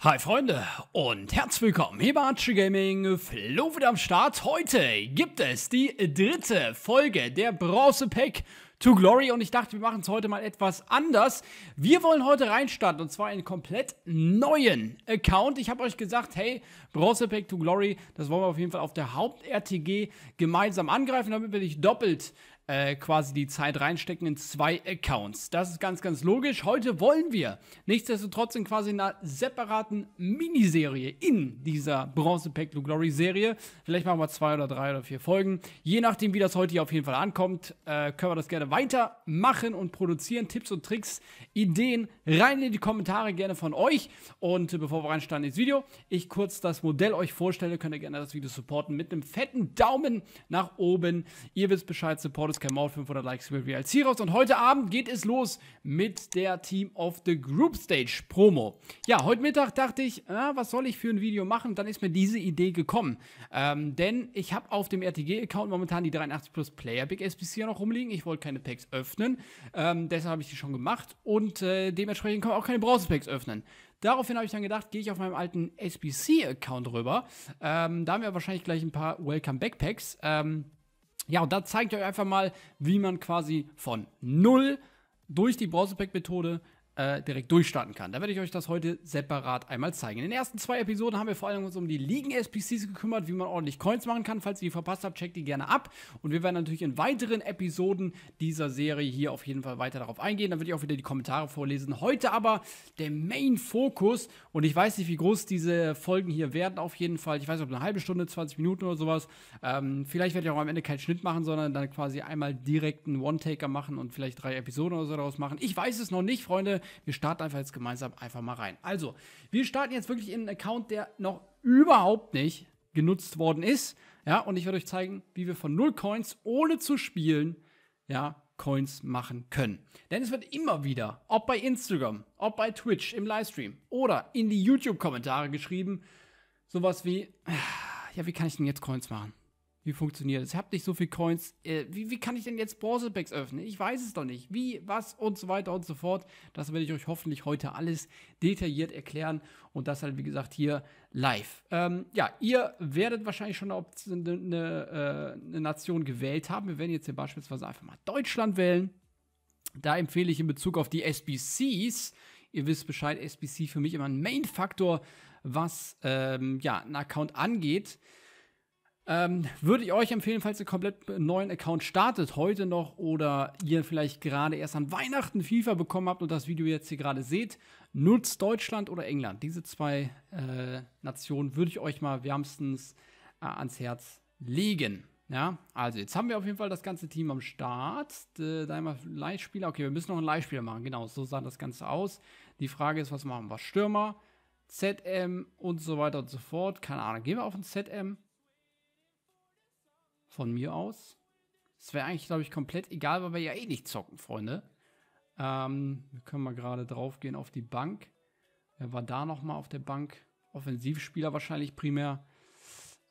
Hi Freunde und herzlich willkommen hier bei ArciiGaming. Flo wieder am Start. Heute gibt es die dritte Folge der Bronze Pack to Glory und ich dachte, wir machen es heute mal etwas anders. Wir wollen heute reinstarten und zwar einen komplett neuen Account. Ich habe euch gesagt, hey, Bronze Pack to Glory, das wollen wir auf jeden Fall auf der Haupt-RTG gemeinsam angreifen, damit wir nicht doppelt quasi die Zeit reinstecken in zwei Accounts. Das ist ganz, ganz logisch. Heute wollen wir nichtsdestotrotz in quasi einer separaten Miniserie in dieser Bronze Pack to Glory Serie. Vielleicht machen wir 2 oder 3 oder 4 Folgen. Je nachdem, wie das heute hier auf jeden Fall ankommt, können wir das gerne weitermachen und produzieren. Tipps und Tricks, Ideen rein in die Kommentare, gerne von euch. Und bevor wir reinstarten ins Video, ich kurz das Modell euch vorstelle, könnt ihr gerne das Video supporten mit einem fetten Daumen nach oben. Ihr wisst Bescheid, supportet kein Maul, 500 Likes will wir als hier raus. Und heute Abend geht es los mit der Team of the Group Stage Promo. Ja, heute Mittag dachte ich, was soll ich für ein Video machen? Und dann ist mir diese Idee gekommen. Denn ich habe auf dem RTG-Account momentan die 83 plus Player Big SBC noch rumliegen. Ich wollte keine Packs öffnen. Deshalb habe ich die schon gemacht. Und dementsprechend kann man auch keine Bronze-Packs öffnen. Daraufhin habe ich dann gedacht, gehe ich auf meinem alten SBC-Account rüber. Da haben wir wahrscheinlich gleich ein paar Welcome-Backpacks. Ja, und da zeigt euch einfach mal, wie man quasi von 0 durch die Bronze Pack Methode direkt durchstarten kann. Da werde ich euch das heute separat einmal zeigen. In den ersten 2 Episoden haben wir vor allem uns um die Ligen-SBCs gekümmert, wie man ordentlich Coins machen kann. Falls ihr die verpasst habt, checkt die gerne ab. Und wir werden natürlich in weiteren Episoden dieser Serie hier auf jeden Fall weiter darauf eingehen. Dann werde ich auch wieder die Kommentare vorlesen. Heute aber der Main-Fokus. Und ich weiß nicht, wie groß diese Folgen hier werden auf jeden Fall. Ich weiß nicht, ob eine halbe Stunde, 20 Minuten oder sowas. Vielleicht werde ich auch am Ende keinen Schnitt machen, sondern dann quasi einmal direkt einen One-Taker machen und vielleicht 3 Episoden oder so daraus machen. Ich weiß es noch nicht, Freunde. Wir starten einfach jetzt gemeinsam einfach mal rein. Also, wir starten jetzt wirklich in einen Account, der noch überhaupt nicht genutzt worden ist. Ja, und ich werde euch zeigen, wie wir von 0 Coins, ohne zu spielen, ja, Coins machen können. Denn es wird immer wieder, ob bei Instagram, ob bei Twitch im Livestream oder in die YouTube-Kommentare geschrieben, sowas wie, ja, wie kann ich denn jetzt Coins machen? Wie funktioniert das? Ich habe nicht so viel Coins. Wie kann ich denn jetzt Bronze Packs öffnen? Ich weiß es doch nicht. Wie, was und so weiter und so fort. Das werde ich euch hoffentlich heute alles detailliert erklären. Und das halt, wie gesagt, hier live. Ja, ihr werdet wahrscheinlich schon eine Nation gewählt haben. Wir werden jetzt hier beispielsweise einfach mal Deutschland wählen. Da empfehle ich in Bezug auf die SBCs, ihr wisst Bescheid, SBC für mich immer ein Main-Faktor, was ja, einen Account angeht. Würde ich euch empfehlen, falls ihr komplett neuen Account startet, heute noch oder ihr vielleicht gerade erst an Weihnachten FIFA bekommen habt und das Video jetzt hier gerade seht, nutzt Deutschland oder England. Diese 2 Nationen würde ich euch mal wärmstens ans Herz legen. Ja, also jetzt haben wir auf jeden Fall das ganze Team am Start. Da haben wir Leihspieler. Okay, wir müssen noch einen Leihspieler machen. Genau, so sah das Ganze aus. Die Frage ist, was machen wir? Stürmer, ZM und so weiter und so fort. Keine Ahnung, gehen wir auf den ZM. Von mir aus. Es wäre eigentlich, glaube ich, komplett egal, weil wir ja eh nicht zocken, Freunde. Wir können mal gerade drauf gehen auf die Bank. Wer war da nochmal auf der Bank? Offensivspieler wahrscheinlich primär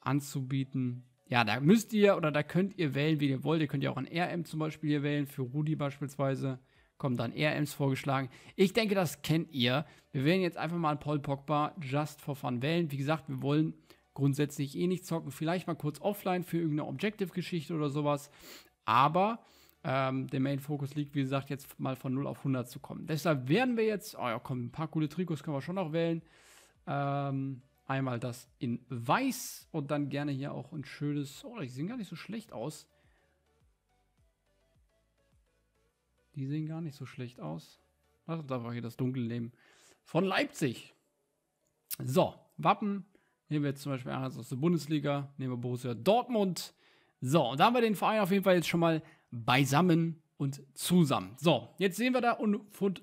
anzubieten. Ja, da müsst ihr oder da könnt ihr wählen, wie ihr wollt. Ihr könnt ja auch ein RM zum Beispiel hier wählen. Für Rudi beispielsweise kommen dann RMs vorgeschlagen. Ich denke, das kennt ihr. Wir werden jetzt einfach mal einen Paul Pogba just for fun wählen. Wie gesagt, wir wollen grundsätzlich eh nicht zocken, vielleicht mal kurz offline für irgendeine Objective-Geschichte oder sowas, aber der Main-Fokus liegt, wie gesagt, jetzt mal von 0 auf 100 zu kommen. Deshalb werden wir jetzt, oh ja komm, ein paar coole Trikots können wir schon noch wählen, einmal das in weiß und dann gerne hier auch ein schönes, oh, die sehen gar nicht so schlecht aus. Die sehen gar nicht so schlecht aus. Lass uns einfach hier das Dunkel nehmen. Von Leipzig. So, Wappen. Nehmen wir jetzt zum Beispiel eins aus der Bundesliga, nehmen wir Borussia Dortmund. So, und da haben wir den Verein auf jeden Fall jetzt schon mal beisammen und zusammen. So, jetzt sehen wir da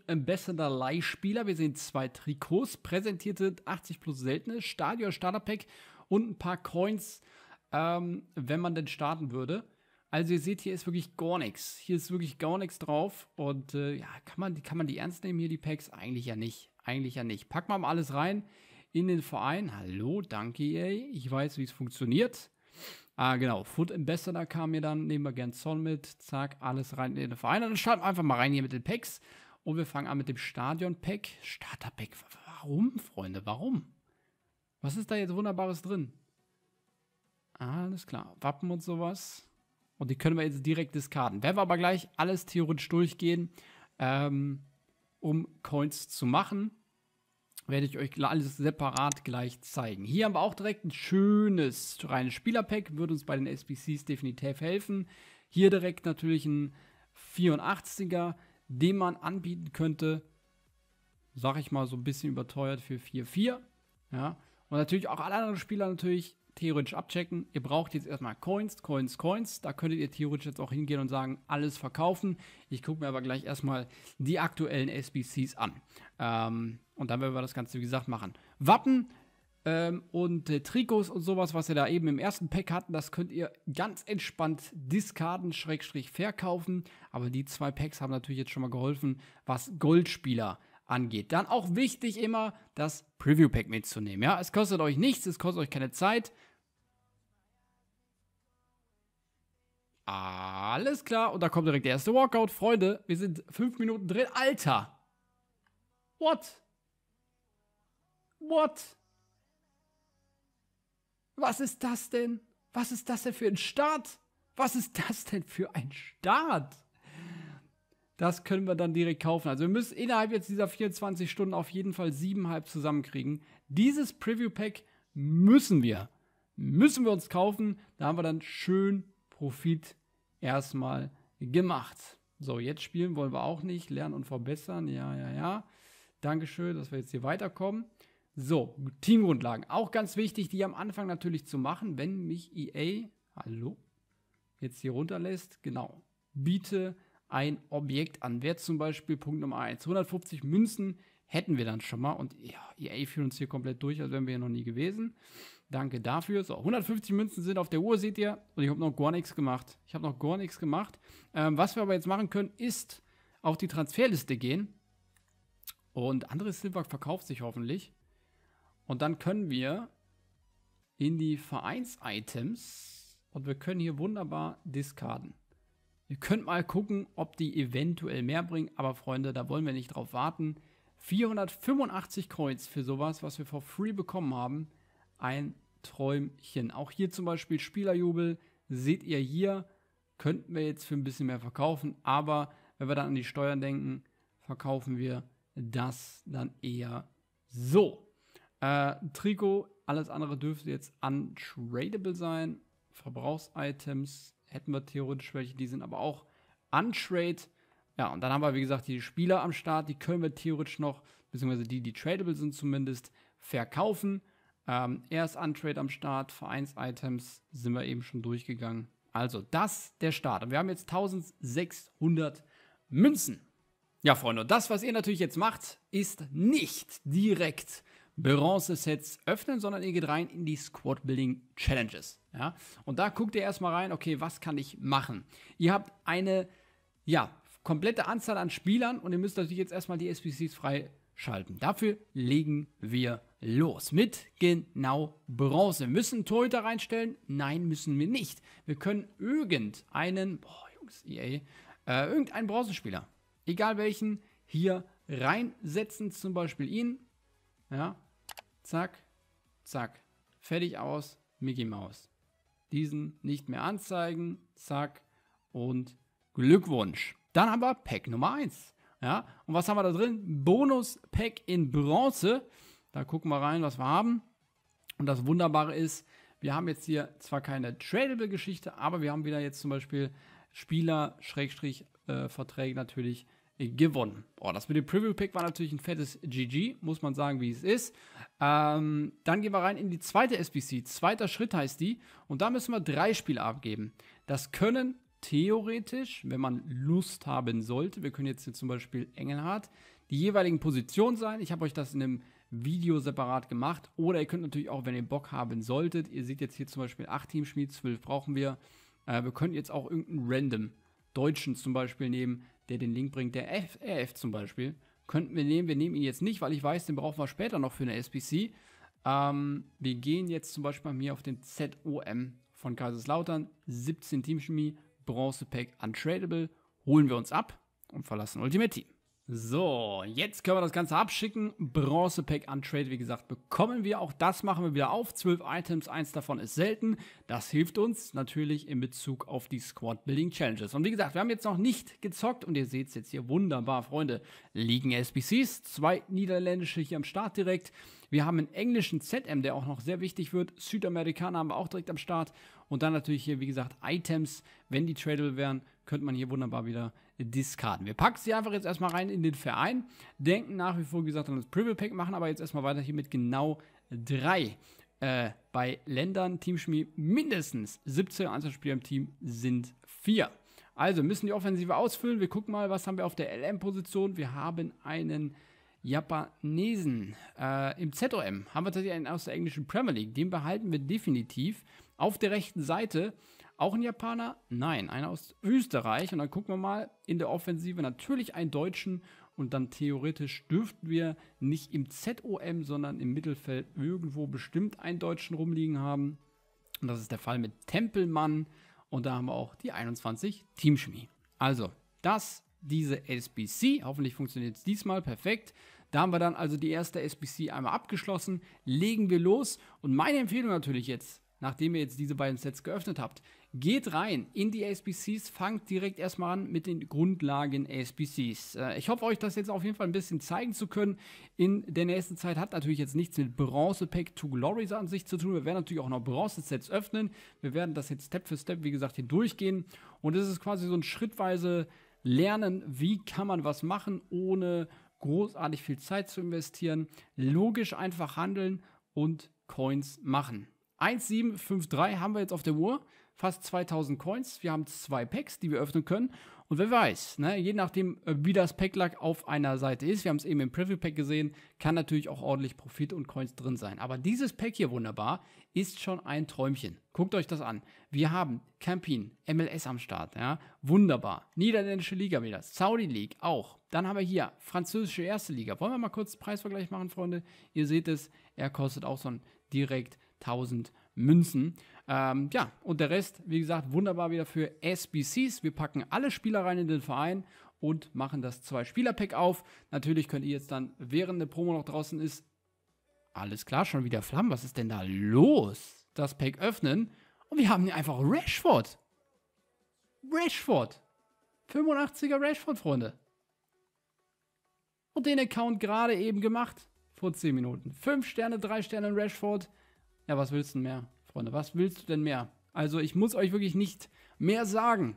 Ambassador Leihspieler. Wir sehen 2 Trikots, präsentierte 80 plus seltene, Stadion Starterpack und ein paar Coins, wenn man denn starten würde. Also ihr seht, hier ist wirklich gar nichts. Hier ist wirklich gar nichts drauf. Und ja, kann man die ernst nehmen hier, die Packs? Eigentlich ja nicht. Eigentlich ja nicht. Packen wir mal alles rein in den Verein. Hallo, danke, ey. Ich weiß, wie es funktioniert. Genau, Foot Ambassador kam mir dann, nehmen wir gern Zoll mit, zack, alles rein in den Verein. Und dann starten wir einfach mal rein hier mit den Packs. Und wir fangen an mit dem Stadion-Pack. Starter-Pack, warum, Freunde, warum? Was ist da jetzt Wunderbares drin? Alles klar, Wappen und sowas. Und die können wir jetzt direkt diskarden. Werden wir aber gleich alles theoretisch durchgehen, um Coins zu machen. Werde ich euch alles separat gleich zeigen. Hier haben wir auch direkt ein schönes reines Spielerpack. Würde uns bei den SBCs definitiv helfen. Hier direkt natürlich ein 84er, den man anbieten könnte. Sag ich mal so ein bisschen überteuert für 4,4. Ja. Und natürlich auch alle anderen Spieler natürlich theoretisch abchecken. Ihr braucht jetzt erstmal Coins, Coins, Coins. Da könntet ihr theoretisch jetzt auch hingehen und sagen, alles verkaufen. Ich gucke mir aber gleich erstmal die aktuellen SBCs an. Und dann werden wir das Ganze, wie gesagt, machen. Wappen und Trikots und sowas, was ihr da eben im ersten Pack hatten, das könnt ihr ganz entspannt diskarden, Schrägstrich verkaufen. Aber die zwei Packs haben natürlich jetzt schon mal geholfen, was Goldspieler angeht. Dann auch wichtig immer, das Preview-Pack mitzunehmen. Ja, es kostet euch nichts, es kostet euch keine Zeit. Alles klar. Und da kommt direkt der erste Walkout. Freunde, wir sind 5 Minuten drin. Alter! What? What? Was ist das denn? Was ist das denn für ein Start? Was ist das denn für ein Start? Das können wir dann direkt kaufen. Also wir müssen innerhalb jetzt dieser 24 Stunden auf jeden Fall 7,5 zusammenkriegen. Dieses Preview-Pack müssen wir uns kaufen. Da haben wir dann schön Profit erstmal gemacht. So, jetzt spielen wollen wir auch nicht. Lernen und verbessern. Ja, ja, ja. Dankeschön, dass wir jetzt hier weiterkommen. So, Teamgrundlagen. Auch ganz wichtig, die am Anfang natürlich zu machen, wenn mich EA, hallo, jetzt hier runterlässt. Genau, biete ein Objekt an. Wert zum Beispiel, Punkt Nummer 1. 150 Münzen hätten wir dann schon mal. Und ja, EA führt uns hier komplett durch, als wären wir hier noch nie gewesen. Danke dafür. So, 150 Münzen sind auf der Uhr, seht ihr. Und ich habe noch gar nichts gemacht. Was wir aber jetzt machen können, ist auf die Transferliste gehen. Und André Silva verkauft sich hoffentlich. Und dann können wir in die Vereins-Items und wir können hier wunderbar discarden. Ihr könnt mal gucken, ob die eventuell mehr bringen. Aber Freunde, da wollen wir nicht drauf warten. 485 Coins für sowas, was wir for free bekommen haben. Ein Träumchen. Auch hier zum Beispiel Spielerjubel. Seht ihr hier, könnten wir jetzt für ein bisschen mehr verkaufen. Aber wenn wir dann an die Steuern denken, verkaufen wir das dann eher so. Trikot, alles andere dürfte jetzt untradable sein. Verbrauchsitems hätten wir theoretisch welche, die sind aber auch untrade. Ja, und dann haben wir, wie gesagt, die Spieler am Start, die können wir theoretisch noch, beziehungsweise die, die tradable sind zumindest, verkaufen. Er ist untrade am Start, Vereins-Items sind wir eben schon durchgegangen. Also, das ist der Start. Und wir haben jetzt 1600 Münzen. Ja, Freunde, das, was ihr natürlich jetzt macht, ist nicht direkt Bronze-Sets öffnen, sondern ihr geht rein in die Squad-Building-Challenges. Ja? Und da guckt ihr erstmal rein, okay, was kann ich machen? Ihr habt eine, ja, komplette Anzahl an Spielern und ihr müsst natürlich jetzt erstmal die SBCs freischalten. Dafür legen wir los mit genau Bronze. Müssen wir Torhüter reinstellen? Nein, müssen wir nicht. Wir können irgendeinen, boah, Jungs, EA, irgendeinen Bronzenspieler, egal welchen, hier reinsetzen, zum Beispiel ihn. Ja, zack, zack, fertig aus, Mickey Maus. Diesen nicht mehr anzeigen, zack und Glückwunsch. Dann haben wir Pack Nummer 1. Ja, und was haben wir da drin? Bonus-Pack in Bronze. Da gucken wir rein, was wir haben. Und das Wunderbare ist, wir haben jetzt hier zwar keine Tradable-Geschichte, aber wir haben wieder jetzt zum Beispiel Spieler-Verträge natürlich gewonnen. Boah, das mit dem Preview-Pick war natürlich ein fettes GG, muss man sagen, wie es ist. Dann gehen wir rein in die zweite SBC. Zweiter Schritt heißt die. Und da müssen wir 3 Spiele abgeben. Das können theoretisch, wenn man Lust haben sollte, wir können jetzt hier zum Beispiel Engelhardt, die jeweiligen Positionen sein. Ich habe euch das in einem Video separat gemacht. Oder ihr könnt natürlich auch, wenn ihr Bock haben solltet, ihr seht jetzt hier zum Beispiel 8 Teamschmied, 12 brauchen wir. Wir können jetzt auch irgendeinen random Deutschen zum Beispiel nehmen, der den Link bringt, der RF zum Beispiel, könnten wir nehmen. Wir nehmen ihn jetzt nicht, weil ich weiß, den brauchen wir später noch für eine SBC. Wir gehen jetzt zum Beispiel mal hier auf den ZOM von Kaiserslautern, 17 Teamchemie, Bronze Pack untradable, holen wir uns ab und verlassen Ultimate Team. So, jetzt können wir das Ganze abschicken. Bronze Pack Untrade, wie gesagt, bekommen wir. Auch das machen wir wieder auf. 12 Items, eins davon ist selten. Das hilft uns natürlich in Bezug auf die Squad Building Challenges. Und wie gesagt, wir haben jetzt noch nicht gezockt. Und ihr seht es jetzt hier wunderbar, Freunde. Liegen SBCs, zwei niederländische hier am Start direkt. Wir haben einen englischen ZM, der auch noch sehr wichtig wird. Südamerikaner haben wir auch direkt am Start. Und dann natürlich hier, wie gesagt, Items. Wenn die tradable wären, könnte man hier wunderbar wieder discarden. Wir packen sie einfach jetzt erstmal rein in den Verein. Denken nach wie vor, wie gesagt, an das Privilege Pack, machen aber jetzt erstmal weiter hier mit genau 3. Bei Ländern, Teamchemie mindestens 17 Einzelspieler im Team sind 4. Also müssen die Offensive ausfüllen. Wir gucken mal, was haben wir auf der LM-Position. Wir haben einen Japanesen. Im ZOM haben wir tatsächlich einen aus der englischen Premier League. Den behalten wir definitiv. Auf der rechten Seite auch ein Japaner? Nein, einer aus Österreich. Und dann gucken wir mal in der Offensive natürlich einen Deutschen. Und dann theoretisch dürften wir nicht im ZOM, sondern im Mittelfeld irgendwo bestimmt einen Deutschen rumliegen haben. Und das ist der Fall mit Tempelmann. Und da haben wir auch die 21 Teamchemie. Also, diese SBC, hoffentlich funktioniert es diesmal perfekt. Da haben wir dann also die erste SBC einmal abgeschlossen, legen wir los. Und meine Empfehlung natürlich jetzt, nachdem ihr jetzt diese beiden Sets geöffnet habt, geht rein in die SBCs, fangt direkt erstmal an mit den Grundlagen SBCs. Ich hoffe, euch das jetzt auf jeden Fall ein bisschen zeigen zu können. In der nächsten Zeit hat natürlich jetzt nichts mit Bronze Pack to Glory an sich zu tun. Wir werden natürlich auch noch Bronze-Sets öffnen. Wir werden das jetzt Step für Step, wie gesagt, hier durchgehen. Und es ist quasi so ein schrittweise Lernen, wie kann man was machen, ohne großartig viel Zeit zu investieren. Logisch einfach handeln und Coins machen. 1753 haben wir jetzt auf der Uhr. Fast 2000 Coins. Wir haben 2 Packs, die wir öffnen können. Und wer weiß, ne, je nachdem, wie das Packlack auf einer Seite ist, wir haben es eben im Preview Pack gesehen, kann natürlich auch ordentlich Profit und Coins drin sein. Aber dieses Pack hier wunderbar ist schon ein Träumchen. Guckt euch das an. Wir haben Campin, MLS am Start, ja, wunderbar. Niederländische Liga wieder, Saudi League auch. Dann haben wir hier französische erste Liga. Wollen wir mal kurz Preisvergleich machen, Freunde? Ihr seht es, er kostet auch so ein direkt 1000 Münzen. Ja, und der Rest, wie gesagt, wunderbar wieder für SBCs. Wir packen alle Spieler rein in den Verein und machen das 2-Spieler-Pack auf. Natürlich könnt ihr jetzt dann, während eine Promo noch draußen ist, alles klar, schon wieder Flammen, was ist denn da los? Das Pack öffnen und wir haben hier einfach Rashford. 85er Rashford, Freunde. Und den Account gerade eben gemacht. Vor 10 Minuten. 5 Sterne, 3 Sterne in Rashford. Ja, was willst du denn mehr, Freunde? Was willst du denn mehr? Also ich muss euch wirklich nicht mehr sagen,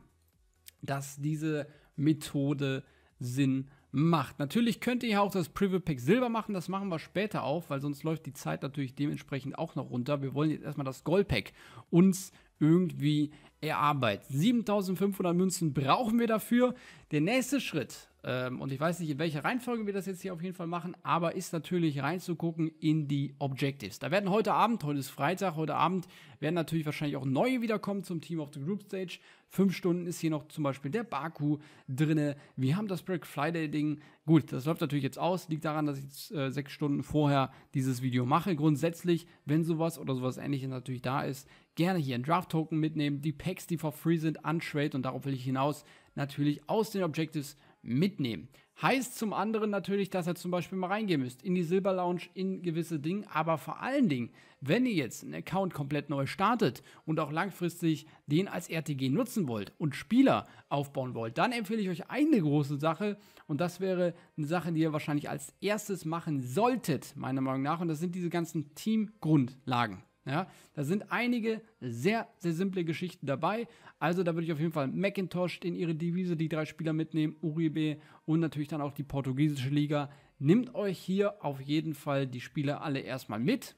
dass diese Methode Sinn macht. Natürlich könnt ihr auch das Preview Pack Silber machen. Das machen wir später auf, weil sonst läuft die Zeit natürlich dementsprechend auch noch runter. Wir wollen jetzt erstmal das Gold Pack uns irgendwie erarbeiten. 7.500 Münzen brauchen wir dafür. Der nächste Schritt, und ich weiß nicht, in welcher Reihenfolge wir das jetzt hier auf jeden Fall machen, aber ist natürlich reinzugucken in die Objectives. Da werden heute Abend, heute ist Freitag, heute Abend werden natürlich wahrscheinlich auch neue wiederkommen zum Team of the Group Stage. 5 Stunden ist hier noch zum Beispiel der Baku drinne. Wir haben das Black Friday-Ding. Gut, das läuft natürlich jetzt aus. Liegt daran, dass ich jetzt 6 Stunden vorher dieses Video mache. Grundsätzlich, wenn sowas oder sowas Ähnliches natürlich da ist, gerne hier einen Draft-Token mitnehmen. Die Packs, die for free sind, untrade, und darauf will ich hinaus, natürlich aus den Objectives mitnehmen. Heißt zum anderen natürlich, dass ihr zum Beispiel mal reingehen müsst in die Silber Lounge, in gewisse Dinge, aber vor allen Dingen, wenn ihr jetzt einen Account komplett neu startet und auch langfristig den als RTG nutzen wollt und Spieler aufbauen wollt, dann empfehle ich euch eine große Sache, und das wäre eine Sache, die ihr wahrscheinlich als erstes machen solltet, meiner Meinung nach, und das sind diese ganzen Teamgrundlagen. Ja, da sind einige sehr, sehr simple Geschichten dabei. Also da würde ich auf jeden Fall Macintosh in ihre Devise, die 3 Spieler mitnehmen, Uribe und natürlich dann auch die portugiesische Liga. Nehmt euch hier auf jeden Fall die Spieler alle erstmal mit.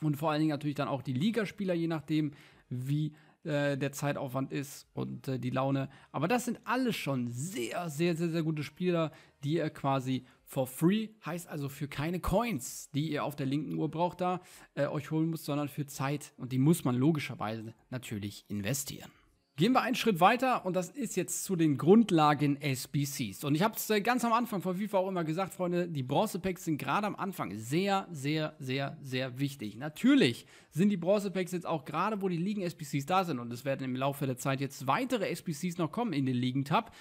Und vor allen Dingen natürlich dann auch die Ligaspieler, je nachdem, wie der Zeitaufwand ist und die Laune. Aber das sind alles schon sehr, sehr, sehr, sehr gute Spieler, die ihr quasi for free, heißt also für keine Coins, die ihr auf der linken Uhr braucht, da euch holen müsst, sondern für Zeit. Und die muss man logischerweise natürlich investieren. Gehen wir einen Schritt weiter und das ist jetzt zu den Grundlagen SBCs. Und ich habe es ganz am Anfang von FIFA auch immer gesagt, Freunde, die Bronze Packs sind gerade am Anfang sehr, sehr, sehr, sehr wichtig. Natürlich sind die Bronze Packs jetzt auch gerade, wo die Ligen-SBCs da sind und es werden im Laufe der Zeit jetzt weitere SBCs noch kommen in den Ligen-Tab.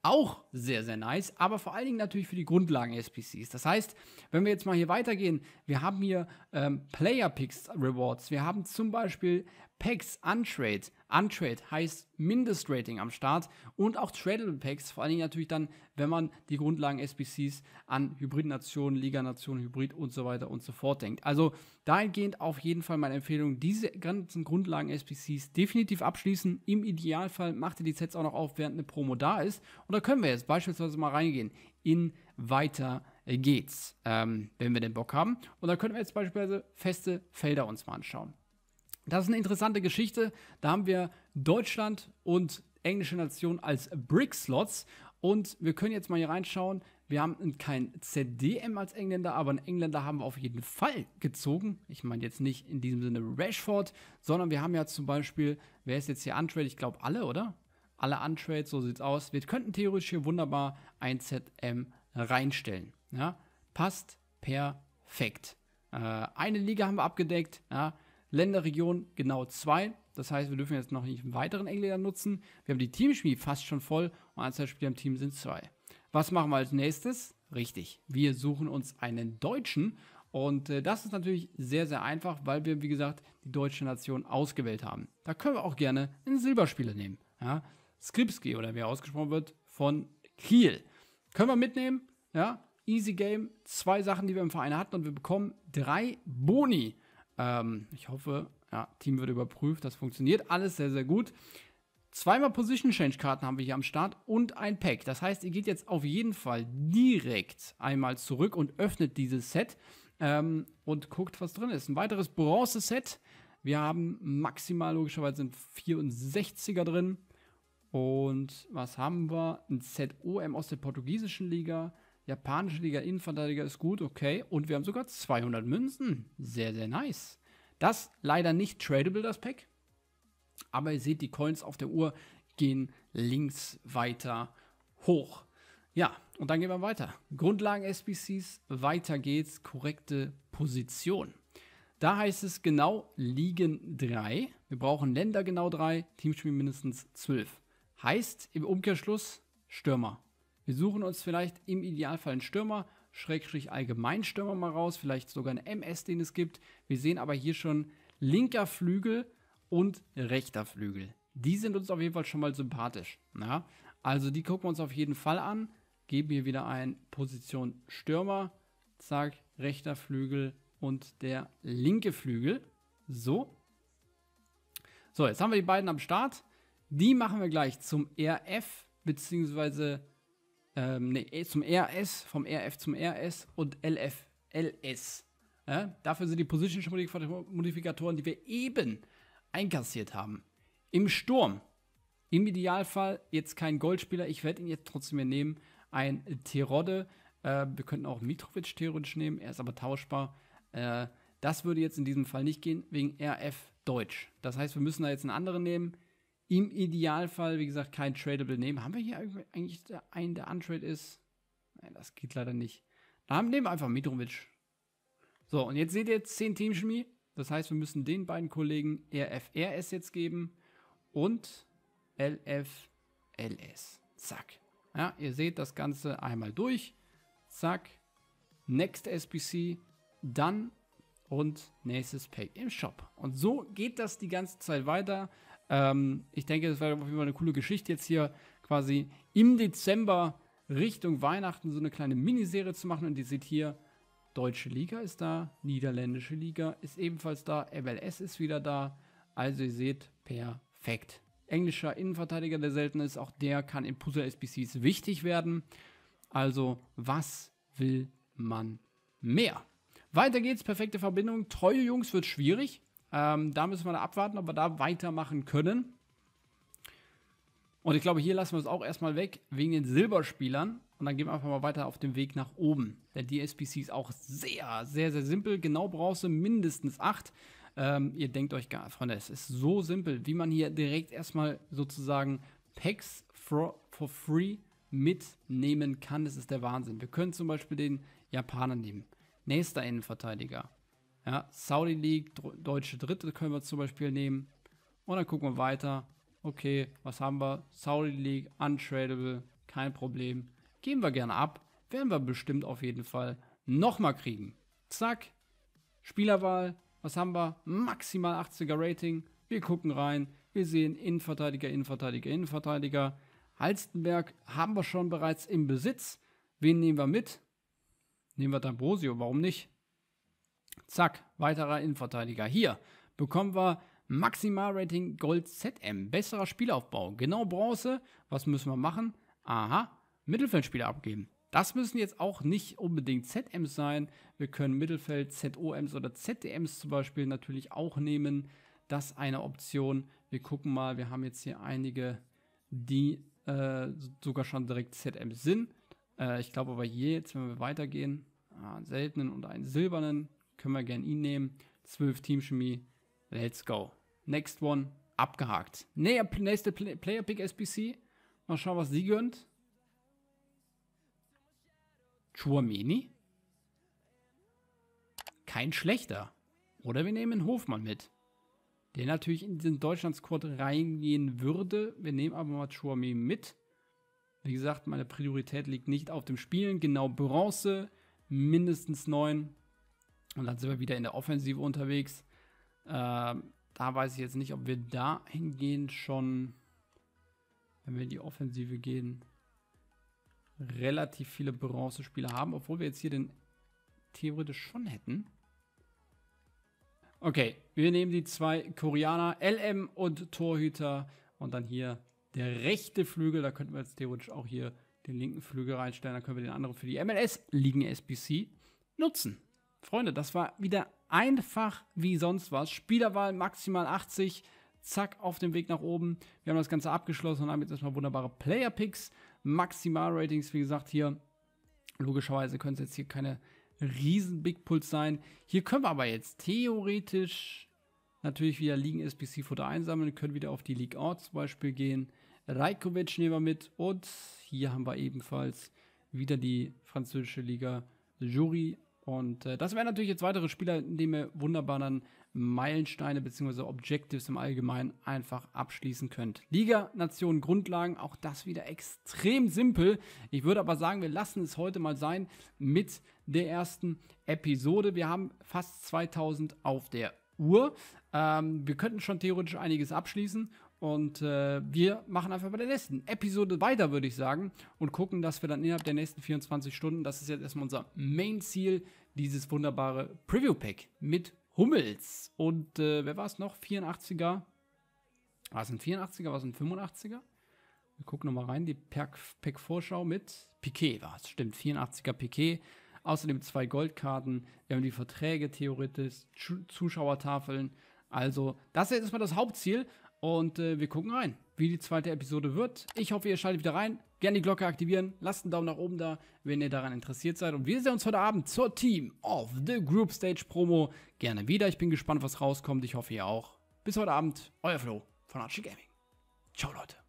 Auch sehr, sehr nice, aber vor allen Dingen natürlich für die Grundlagen-SBCs. Das heißt, wenn wir jetzt mal hier weitergehen, wir haben hier Player-Picks-Rewards, wir haben zum Beispiel Packs Untrade. Untrade heißt Mindestrating am Start und auch Tradable Packs, vor allen Dingen natürlich dann, wenn man die Grundlagen-SBCs an Hybrid-Nationen, Liga-Nationen, Hybrid und so weiter und so fort denkt. Also dahingehend auf jeden Fall meine Empfehlung, diese ganzen Grundlagen-SBCs definitiv abschließen. Im Idealfall macht ihr die Sets auch noch auf, während eine Promo da ist. Und da können wir jetzt beispielsweise mal reingehen in weiter geht's, wenn wir den Bock haben. Und da können wir jetzt beispielsweise feste Felder uns mal anschauen. Das ist eine interessante Geschichte. Da haben wir Deutschland und englische Nation als Brick-Slots. Und wir können jetzt mal hier reinschauen. Wir haben kein ZDM als Engländer, aber einen Engländer haben wir auf jeden Fall gezogen. Ich meine jetzt nicht in diesem Sinne Rashford, sondern wir haben ja zum Beispiel, wer ist jetzt hier Untrade? Ich glaube alle, oder? Alle Untrade, so sieht's aus. Wir könnten theoretisch hier wunderbar ein ZM reinstellen. Ja? Passt perfekt. Eine Liga haben wir abgedeckt, ja? Länderregion genau 2. Das heißt, wir dürfen jetzt noch nicht einen weiteren Engländer nutzen. Wir haben die Teamchemie fast schon voll und Anzahl Spieler im Team sind 2. Was machen wir als nächstes? Richtig, wir suchen uns einen Deutschen. Und das ist natürlich sehr, sehr einfach, weil wir, wie gesagt, die deutsche Nation ausgewählt haben. Da können wir auch gerne einen Silberspieler nehmen. Ja? Skripski oder wie er ausgesprochen wird, von Kiel. Können wir mitnehmen. Ja? Easy Game. 2 Sachen, die wir im Verein hatten und wir bekommen 3 Boni. Ich hoffe, ja, Team wird überprüft, das funktioniert alles sehr, sehr gut. 2 Position-Change-Karten haben wir hier am Start und ein Pack. Das heißt, ihr geht jetzt auf jeden Fall direkt einmal zurück und öffnet dieses Set und guckt, was drin ist. Ein weiteres Bronze-Set. Wir haben maximal, logischerweise sind 64er drin. Und was haben wir? Ein ZOM aus der portugiesischen Liga. Japanische Liga, Innenverteidiger ist gut, okay. Und wir haben sogar 200 Münzen. Sehr, sehr nice. Das leider nicht tradable, das Pack. Aber ihr seht, die Coins auf der Uhr gehen links weiter hoch. Ja, und dann gehen wir weiter. Grundlagen-SBCs, weiter geht's. Korrekte Position. Da heißt es genau Ligen 3. Wir brauchen Länder genau 3, Teamspiel mindestens 12. Heißt im Umkehrschluss Stürmer. Wir suchen uns vielleicht im Idealfall einen Stürmer, Schrägstrich Allgemeinstürmer mal raus, vielleicht sogar einen MS, den es gibt. Wir sehen aber hier schon linker Flügel und rechter Flügel. Die sind uns auf jeden Fall schon mal sympathisch. Ja? Also die gucken wir uns auf jeden Fall an. Geben hier wieder ein Position Stürmer, zack, rechter Flügel und der linke Flügel. So. So, jetzt haben wir die beiden am Start. Die machen wir gleich zum RF, beziehungsweise zum RS, vom RF zum RS und LF, LS. Ja, dafür sind die Position-Modifikatoren, die wir eben einkassiert haben. Im Sturm, im Idealfall jetzt kein Goldspieler, ich werde ihn jetzt trotzdem mehr nehmen, ein Terodde. Wir könnten auch Mitrovic theoretisch nehmen, er ist aber tauschbar. Das würde jetzt in diesem Fall nicht gehen, wegen RF Deutsch. Das heißt, wir müssen da jetzt einen anderen nehmen. Im Idealfall, wie gesagt, kein Tradable nehmen. Haben wir hier eigentlich einen, der untrade ist? Nein, das geht leider nicht. Dann nehmen wir einfach Mitrovic. So, und jetzt seht ihr 10 Teamchemie. Das heißt, wir müssen den beiden Kollegen RFRS jetzt geben und LFLS. Zack. Ja, ihr seht das Ganze einmal durch. Zack. Next SBC. Dann und nächstes Pack im Shop. Und so geht das die ganze Zeit weiter. Ich denke, das wäre auf jeden Fall eine coole Geschichte, jetzt hier quasi im Dezember Richtung Weihnachten so eine kleine Miniserie zu machen. Und ihr seht hier, Deutsche Liga ist da, Niederländische Liga ist ebenfalls da, MLS ist wieder da. Also ihr seht, perfekt. Englischer Innenverteidiger, der selten ist, auch der kann in Puzzle-SBCs wichtig werden. Also, was will man mehr? Weiter geht's, perfekte Verbindung. Treue Jungs wird schwierig. Da müssen wir da abwarten, ob wir da weitermachen können. Und ich glaube, hier lassen wir es auch erstmal weg, wegen den Silberspielern. Und dann gehen wir einfach mal weiter auf dem Weg nach oben. Denn die SBC ist auch sehr, sehr, sehr simpel. Genau brauchst du mindestens 8. Ihr denkt euch gar, Freunde, es ist so simpel, wie man hier direkt erstmal sozusagen Packs for free mitnehmen kann. Das ist der Wahnsinn. Wir können zum Beispiel den Japaner nehmen. Nächster Innenverteidiger. Ja, Saudi League, deutsche Dritte können wir zum Beispiel nehmen. Und dann gucken wir weiter. Okay, was haben wir? Saudi League, untradable, kein Problem. Geben wir gerne ab. Werden wir bestimmt auf jeden Fall nochmal kriegen. Zack. Spielerwahl. Was haben wir? Maximal 80er Rating. Wir gucken rein. Wir sehen Innenverteidiger, Innenverteidiger, Innenverteidiger. Halstenberg haben wir schon bereits im Besitz. Wen nehmen wir mit? Nehmen wir D'Ambrosio, warum nicht? Zack, weiterer Innenverteidiger. Hier bekommen wir Maximalrating Gold ZM. Besserer Spielaufbau. Genau Bronze. Was müssen wir machen? Aha, Mittelfeldspieler abgeben. Das müssen jetzt auch nicht unbedingt ZMs sein. Wir können Mittelfeld, ZOMs oder ZDMs zum Beispiel natürlich auch nehmen. Das ist eine Option. Wir gucken mal, wir haben jetzt hier einige, die sogar schon direkt ZMs sind. Ich glaube aber jetzt, wenn wir weitergehen, einen seltenen und einen silbernen, können wir gerne ihn nehmen. 12 Teamchemie, let's go. Next one, abgehakt. Nächste Player Pick SBC. Mal schauen, was sie gönnt. Chouaméni? Kein schlechter. Oder wir nehmen Hofmann mit, der natürlich in den Deutschland-Squad reingehen würde. Wir nehmen aber mal Chouaméni mit. Wie gesagt, meine Priorität liegt nicht auf dem Spielen. Genau Bronze, mindestens 9. Und dann sind wir wieder in der Offensive unterwegs. Da weiß ich jetzt nicht, ob wir da hingehen schon, wenn wir in die Offensive gehen, relativ viele Bronzespieler haben, obwohl wir jetzt hier den theoretisch schon hätten. Okay, wir nehmen die zwei Koreaner, LM und Torhüter und dann hier der rechte Flügel, da könnten wir jetzt theoretisch auch hier den linken Flügel reinstellen, dann können wir den anderen für die MLS-Ligen SBC nutzen. Freunde, das war wieder einfach wie sonst was. Spielerwahl maximal 80, zack, auf dem Weg nach oben. Wir haben das Ganze abgeschlossen und haben jetzt erstmal wunderbare Player-Picks. Maximal-Ratings, wie gesagt, hier logischerweise können es jetzt hier keine riesen Big Pulls sein. Hier können wir aber jetzt theoretisch natürlich wieder Ligen SBC-Futter einsammeln, können wieder auf die League Out zum Beispiel gehen. Rajkovic nehmen wir mit und hier haben wir ebenfalls wieder die französische Liga Jury. Und das wären natürlich jetzt weitere Spieler, indem ihr wunderbar dann Meilensteine bzw. Objectives im Allgemeinen einfach abschließen könnt. Liga, Nation, Grundlagen, auch das wieder extrem simpel. Ich würde aber sagen, wir lassen es heute mal sein mit der ersten Episode. Wir haben fast 2000 auf der Uhr. Wir könnten schon theoretisch einiges abschließen. Und wir machen einfach bei der nächsten Episode weiter, würde ich sagen. Und gucken, dass wir dann innerhalb der nächsten 24 Stunden, das ist jetzt erstmal unser Main-Ziel, dieses wunderbare Preview-Pack mit Hummels. Und wer war es noch? 84er. War es ein 84er? War es ein 85er? Wir gucken nochmal rein. Die Pack-Vorschau mit Piqué war es. Stimmt, 84er Piqué. Außerdem 2 Goldkarten. Wir haben die Verträge theoretisch, Zuschauertafeln. Also, das ist erstmal das Hauptziel. Und wir gucken rein, wie die zweite Episode wird. Ich hoffe, ihr schaltet wieder rein. Gerne die Glocke aktivieren. Lasst einen Daumen nach oben da, wenn ihr daran interessiert seid. Und wir sehen uns heute Abend zur Team of the Group Stage Promo gerne wieder. Ich bin gespannt, was rauskommt. Ich hoffe, ihr auch. Bis heute Abend. Euer Flo von ArciiGaming. Ciao, Leute.